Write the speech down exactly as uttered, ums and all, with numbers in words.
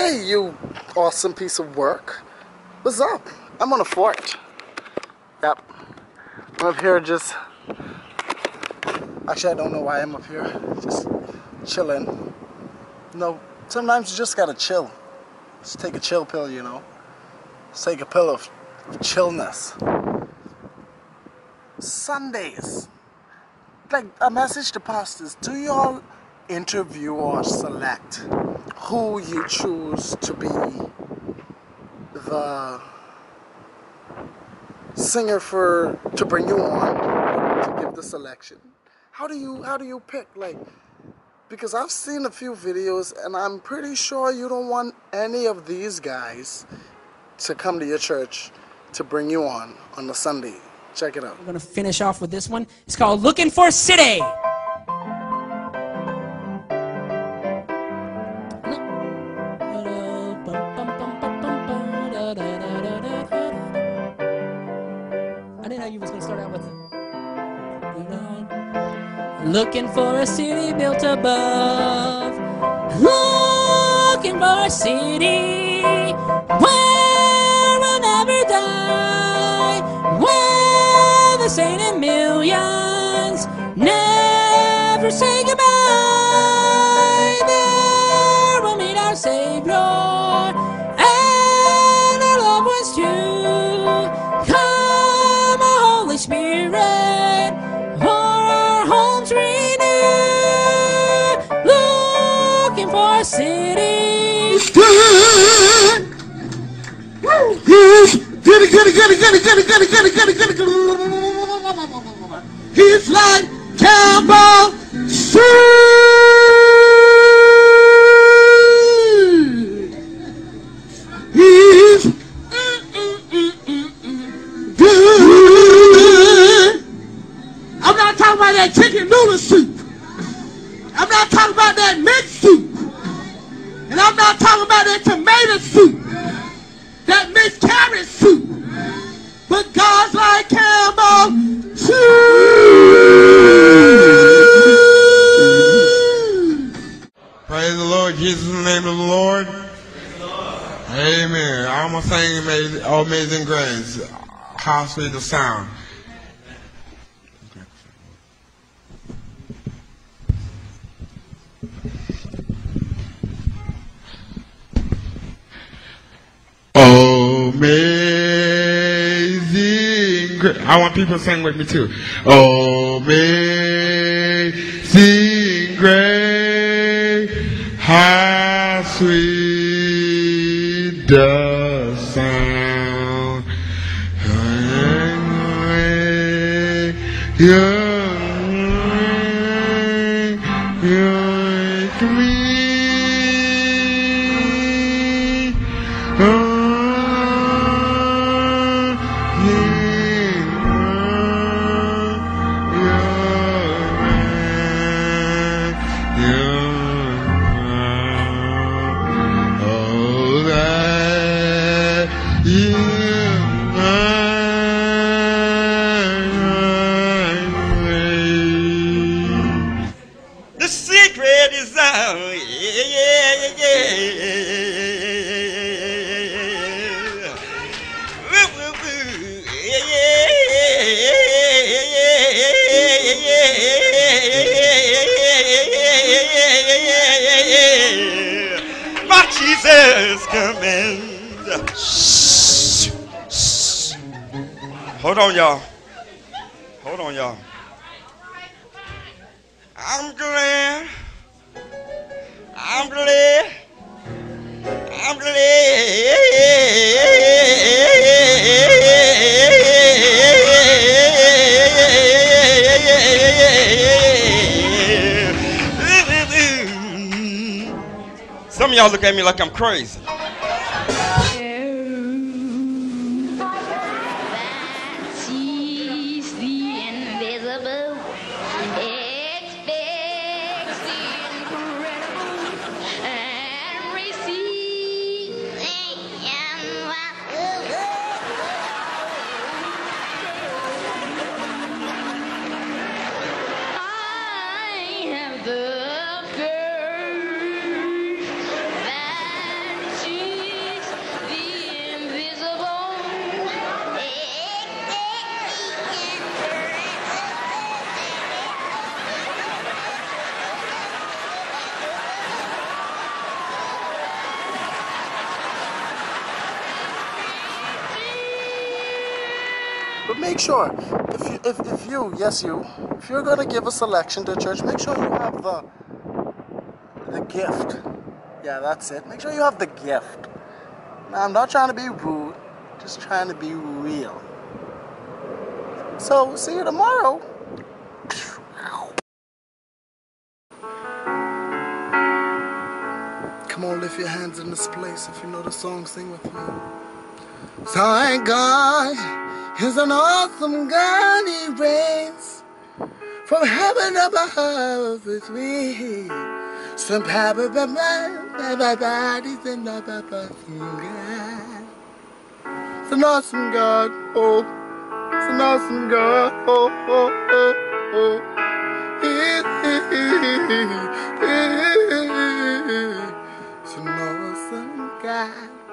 Hey, you awesome piece of work. What's up? I'm on a fort. Yep. I'm up here just... Actually, I don't know why I'm up here. Just chilling. No, sometimes you just gotta chill. Just take a chill pill, you know. Just take a pill of, of chillness. Sundays. Like, a message to pastors. Do you all interview or select who you choose to be the singer for, to bring you on, to give the selection? How do you, how do you pick? Like, because I've seen a few videos and I'm pretty sure you don't want any of these guys to come to your church to bring you on on the Sunday. Check it out. We're going to finish off with this one. It's called Looking for City. Looking for a city built above, looking for a city where I'll never die, where the saint in millions never say goodbye. There we'll meet our Savior and our loved ones too. Come, our Holy Spirit, city. He's like Campbell Sea. He's good. I'm not talking about that chicken noodle soup. I'm not talking about that mint soup. And I'm not talking about that tomato soup, that mixed carrot soup, but God's like Campbell soup. Praise the Lord, Jesus in the name of the Lord. Praise the Lord. Amen. I'm gonna sing Amazing, Amazing Grace, how sweet the sound. Amazing grace. I want people to sing with me too. Amazing grace, how sweet the sound. Hold on, y'all. Hold on, y'all. I'm glad. I'm glad. I'm glad. Some of y'all look at me like I'm crazy. But make sure, if you, if, if you, yes you, if you're going to give a selection to a church, make sure you have the, the gift. Yeah, that's it. Make sure you have the gift. Now, I'm not trying to be rude, just trying to be real. So, see you tomorrow. Come on, lift your hands in this place. If you know the song, sing with me. Thy God is an awesome God. He reigns from heaven above with me. Some power by my body's in the God. It's an awesome God. Oh, it's an awesome God. Oh, oh, oh, oh. It's an awesome God.